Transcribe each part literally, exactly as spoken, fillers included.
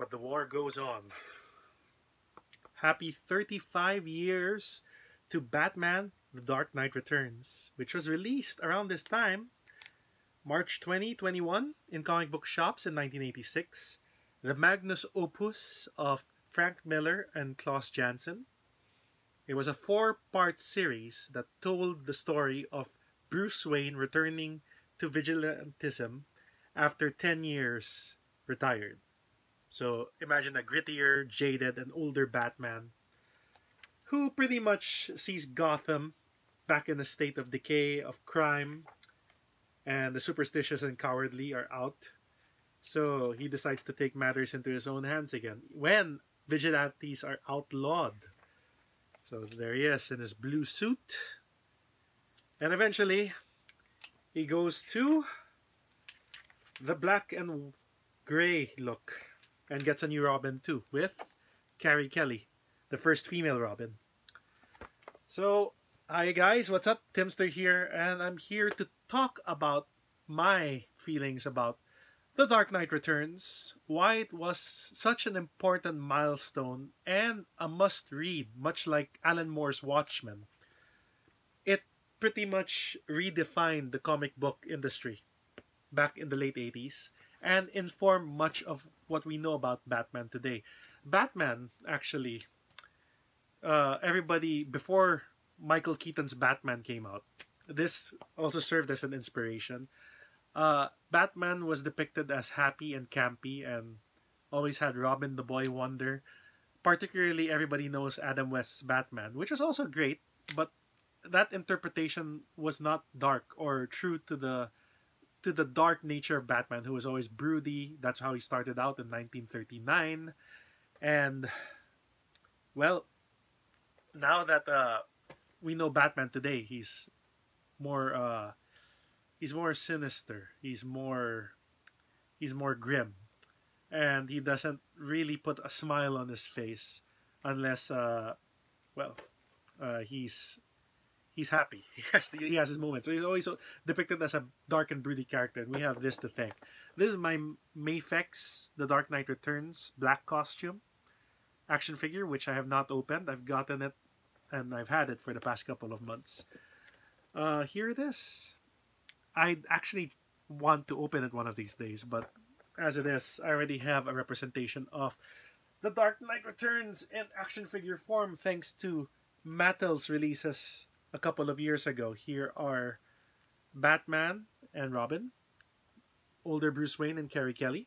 But the war goes on. Happy thirty-five years to Batman, The Dark Knight Returns, which was released around this time, March twenty twenty-one, in comic book shops in nineteen eighty-six. The magnus opus of Frank Miller and Klaus Janson. It was a four-part series that told the story of Bruce Wayne returning to vigilantism after ten years retired. So imagine a grittier, jaded, and older Batman who pretty much sees Gotham back in a state of decay, of crime, and the superstitious and cowardly are out. So he decides to take matters into his own hands again when vigilantes are outlawed. So there he is in his blue suit. And eventually, he goes to the black and gray look and gets a new Robin too, with Carrie Kelly, the first female Robin. So, hi guys, what's up? Timzster here, and I'm here to talk about my feelings about The Dark Knight Returns, why it was such an important milestone and a must-read, much like Alan Moore's Watchmen. It pretty much redefined the comic book industry back in the late eighties and informed much of what we know about Batman today. Batman, actually, uh, everybody, before Michael Keaton's Batman came out, this also served as an inspiration. Uh, Batman was depicted as happy and campy and always had Robin the Boy Wonder. Particularly, everybody knows Adam West's Batman, which is also great, but that interpretation was not dark or true to the to the dark nature of Batman, who was always broody. That's how he started out in nineteen thirty-nine. And, well, now that uh, we know Batman today, he's more... Uh, He's more sinister. He's more, he's more grim, and he doesn't really put a smile on his face, unless, uh, well, uh, he's he's happy. He has to, he has his moments. So he's always depicted as a dark and broody character. And we have this to thank. This is my Mafex, The Dark Knight Returns black costume action figure, which I have not opened. I've gotten it, and I've had it for the past couple of months. Uh, here it is. I actually want to open it one of these days, but as it is, I already have a representation of The Dark Knight Returns in action figure form thanks to Mattel's releases a couple of years ago. Here are Batman and Robin, older Bruce Wayne and Carrie Kelly,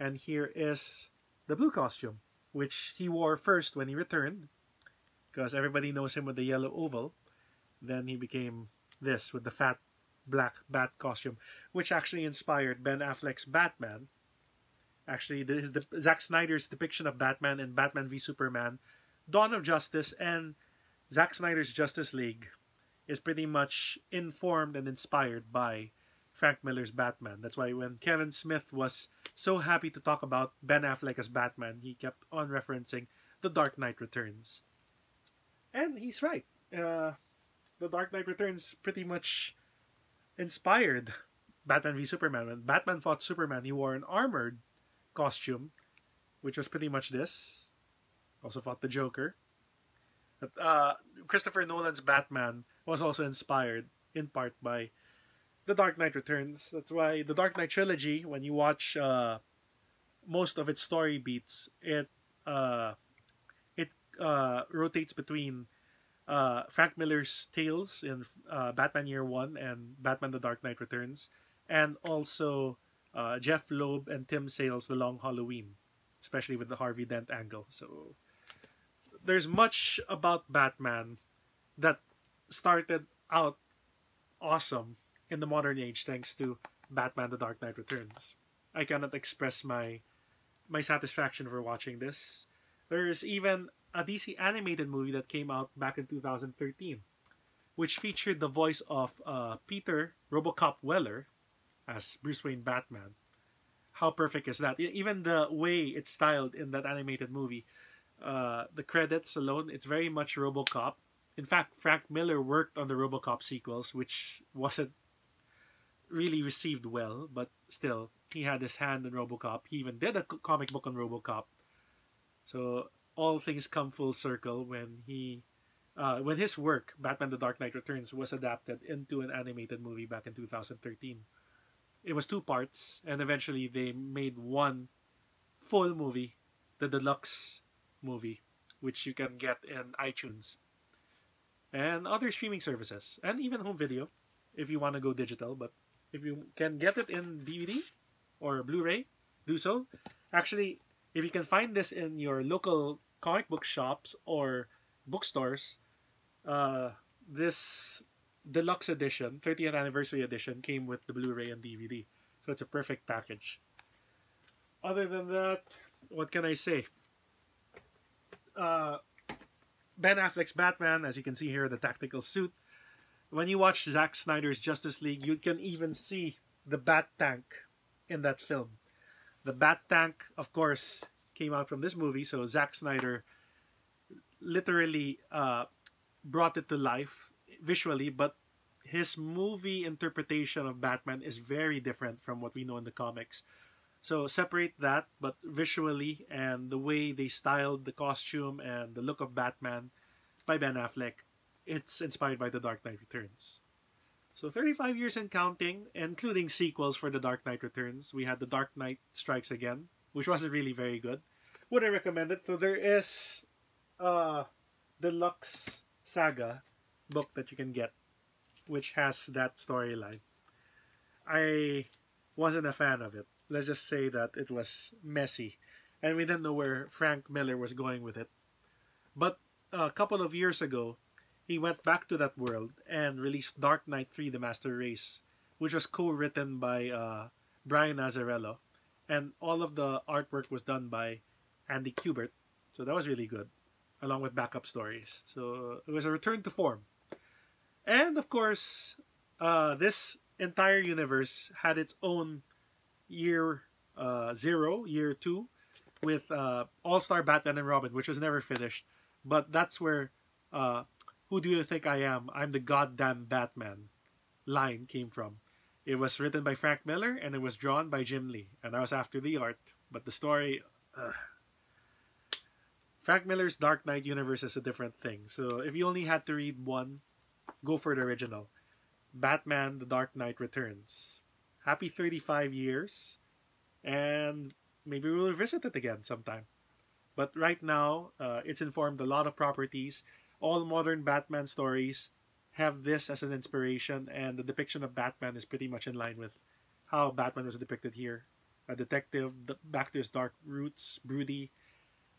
and here is the blue costume, which he wore first when he returned, because everybody knows him with the yellow oval. Then he became this with the fat black bat costume, which actually inspired Ben Affleck's Batman. Actually, this is the Zack Snyder's depiction of Batman in Batman v Superman, Dawn of Justice, and Zack Snyder's Justice League is pretty much informed and inspired by Frank Miller's Batman. That's why when Kevin Smith was so happy to talk about Ben Affleck as Batman, he kept on referencing The Dark Knight Returns. And he's right. Uh, The Dark Knight Returns pretty much inspired Batman v Superman. When Batman fought Superman, he wore an armored costume, which was pretty much this. Also fought the Joker. But, uh, Christopher Nolan's Batman was also inspired in part by The Dark Knight Returns. That's why the Dark Knight Trilogy, when you watch uh, most of its story beats, it uh, it uh, rotates between Uh, Frank Miller's tales in uh, Batman Year One and Batman The Dark Knight Returns, and also uh, Jeff Loeb and Tim Sale's The Long Halloween, especially with the Harvey Dent angle. So there's much about Batman that started out awesome in the modern age thanks to Batman The Dark Knight Returns. I cannot express my my satisfaction for watching this. There's even a D C animated movie that came out back in two thousand thirteen, which featured the voice of uh, Peter Robocop Weller as Bruce Wayne Batman. How perfect is that? Even the way it's styled in that animated movie, uh, the credits alone, it's very much Robocop. In fact, Frank Miller worked on the Robocop sequels, which wasn't really received well, but still, He had his hand in Robocop. He even did a comic book on Robocop. So all things come full circle when he, uh, when his work, Batman the Dark Knight Returns, was adapted into an animated movie back in two thousand thirteen. It was two parts, and eventually they made one full movie, the deluxe movie, which you can get in iTunes and other streaming services, and even home video if you want to go digital. But if you can get it in D V D or Blu-ray, do so. Actually, if you can find this in your local comic book shops or bookstores, uh, this deluxe edition, thirtieth anniversary edition, came with the Blu-ray and D V D. So it's a perfect package. Other than that, what can I say? Uh, Ben Affleck's Batman, as you can see here, the tactical suit. When you watch Zack Snyder's Justice League, you can even see the Bat Tank in that film. The Bat Tank, of course, came out from this movie, so Zack Snyder literally uh, brought it to life visually, but his movie interpretation of Batman is very different from what we know in the comics. So separate that, but visually and the way they styled the costume and the look of Batman by Ben Affleck, it's inspired by The Dark Knight Returns. So thirty-five years and counting, including sequels for The Dark Knight Returns. We had The Dark Knight Strikes Again, which wasn't really very good. Would I recommend it? So there is a deluxe saga book that you can get, which has that storyline. I wasn't a fan of it. Let's just say that it was messy, and we didn't know where Frank Miller was going with it. But a couple of years ago, he went back to that world and released Dark Knight three, The Master Race, which was co-written by uh, Brian Azzarello, and all of the artwork was done by Andy Kubert, so that was really good, along with backup stories. So it was a return to form. And of course, uh, this entire universe had its own year uh, zero, year two, with uh, All-Star Batman and Robin, which was never finished. But that's where uh, "Who do you think I am? I'm the goddamn Batman" line came from. It was written by Frank Miller and it was drawn by Jim Lee. And I was after the art, but the story... Ugh. Frank Miller's Dark Knight universe is a different thing. So if you only had to read one, go for the original. Batman, The Dark Knight Returns. Happy thirty-five years, and maybe we'll revisit it again sometime. But right now, uh, it's informed a lot of properties. All modern Batman stories have this as an inspiration, and the depiction of Batman is pretty much in line with how Batman was depicted here. A detective, back to his dark roots, broody.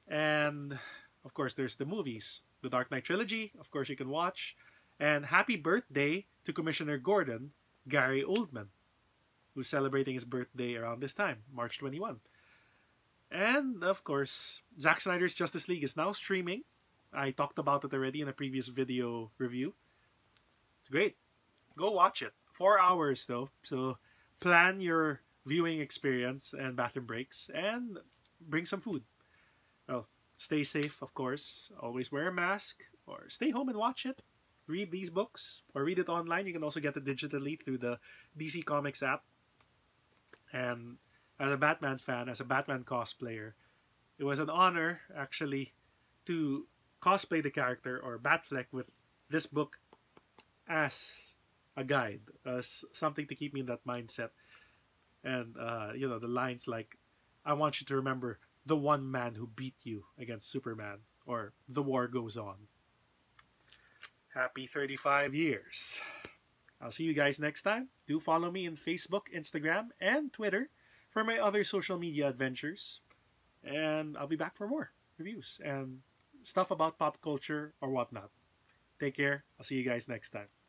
And, of course, there's the movies. The Dark Knight Trilogy, of course, you can watch. And happy birthday to Commissioner Gordon, Gary Oldman, who's celebrating his birthday around this time, March twenty-first. And, of course, Zack Snyder's Justice League is now streaming. I talked about it already in a previous video review. It's great. Go watch it. Four hours, though. So plan your viewing experience and bathroom breaks, and bring some food. Well, stay safe, of course. Always wear a mask, or stay home and watch it. Read these books, or read it online. You can also get it digitally through the D C Comics app. And as a Batman fan, as a Batman cosplayer, it was an honor, actually, to cosplay the character, or Batfleck, with this book as a guide, as something to keep me in that mindset. And, uh, you know, the lines like, "I want you to remember the one man who beat you against Superman," or "The war goes on." Happy thirty-five years. I'll see you guys next time. Do follow me on Facebook, Instagram, and Twitter for my other social media adventures. And I'll be back for more reviews and stuff about pop culture or whatnot. Take care. I'll see you guys next time.